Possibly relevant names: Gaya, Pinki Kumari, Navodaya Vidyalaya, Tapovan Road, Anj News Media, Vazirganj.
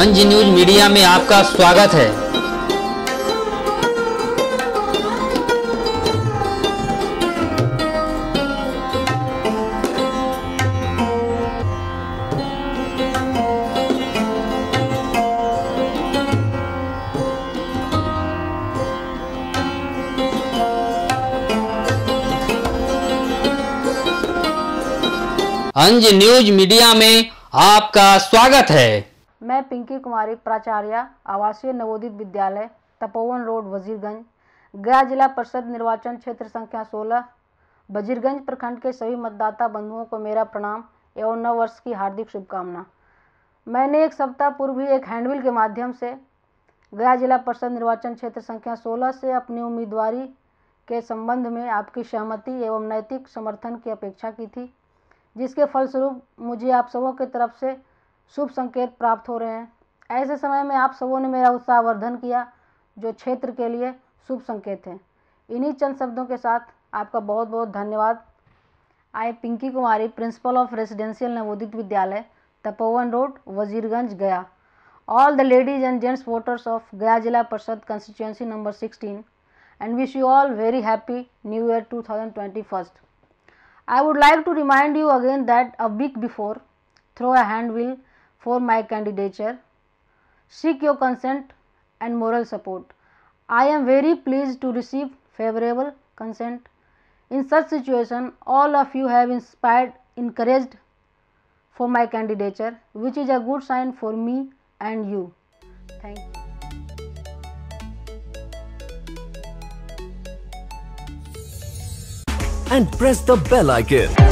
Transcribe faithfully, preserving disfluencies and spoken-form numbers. अंज news media में आपका स्वागत है। अंज न्यूज मीडिया में आपका स्वागत है। मैं पिंकी कुमारी, प्राचार्य, आवासीय नवोदित विद्यालय, तपोवन रोड, वजीरगंज, गया जिला परिषद निर्वाचन क्षेत्र संख्या सोलह, वजीरगंज प्रखंड के सभी मतदाता बंधुओं को मेरा प्रणाम एवं नव वर्ष की हार्दिक शुभकामना। मैंने एक सप्ताह पूर्व ही एक हैंडबिल के माध्यम से गया जिला परिषद निर्वाचन क्षेत्र संख्या सोलह से अपनी उम्मीदवारी के संबंध में आपकी सहमति एवं नैतिक समर्थन की अपेक्षा की थी, जिसके फलस्वरूप मुझे आप सबों की तरफ से शुभ संकेत प्राप्त हो रहे हैं। ऐसे समय में आप सबों ने मेरा उत्साहवर्धन किया, जो क्षेत्र के लिए शुभ संकेत हैं। इन्हीं चंद शब्दों के साथ आपका बहुत बहुत धन्यवाद। I Pinky Kumari, principal of residential Navodit Vidyalaya, Tapovan road, Wazirganj, Gaya. All the ladies and gents voters of Gaya Zila Parishad constituency number sixteen and wish you all very happy new year two thousand twenty first. I would like to remind you again that a week before throw a handbill for my candidature. Seek your consent and moral support. I am very pleased to receive favorable consent. In such situation, all of you have inspired, encouraged for my candidature, which is a good sign for me and you. Thank you. And press the bell icon.